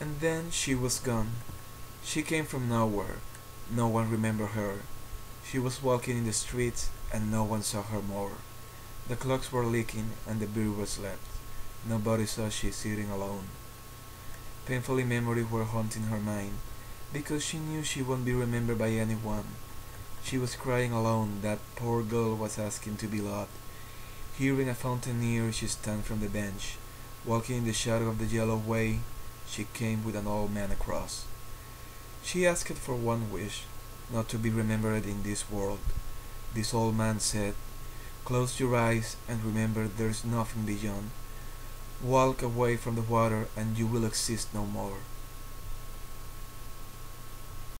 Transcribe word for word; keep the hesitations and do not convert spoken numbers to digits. And then she was gone. She came from nowhere. No one remembered her. She was walking in the streets, and no one saw her more. The clocks were ticking, and the brewer slept. Nobody saw she sitting alone. Painfully memories were haunting her mind, because she knew she won't be remembered by anyone. She was crying alone, that poor girl was asking to be loved. Hearing a mountaineer, she stand from the bench. Walking in the shadow of the yellow way, she came with an old man across. She asked for one wish, not to be remembered in this world. This old man said, "Close your eyes and remember there's nothing beyond. Walk away from the water and you will exist no more."